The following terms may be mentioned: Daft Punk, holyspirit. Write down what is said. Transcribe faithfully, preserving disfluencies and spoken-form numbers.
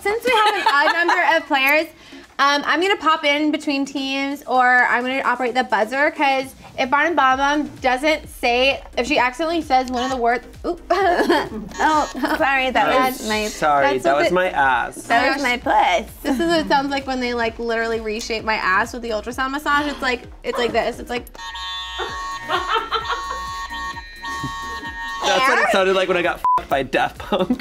Since we have an odd number of players, um, I'm gonna pop in between teams, or I'm gonna operate the buzzer, because if Barnum Bombom doesn't say, if she accidentally says one of the words, oop. Oh, sorry, that, that was, was my. Sorry, that was it, my ass. That was my puss. This is what it sounds like when they like literally reshape my ass with the ultrasound massage. It's like, it's like this. It's like. That's what it sounded like when I got f***ed by Daft Punk.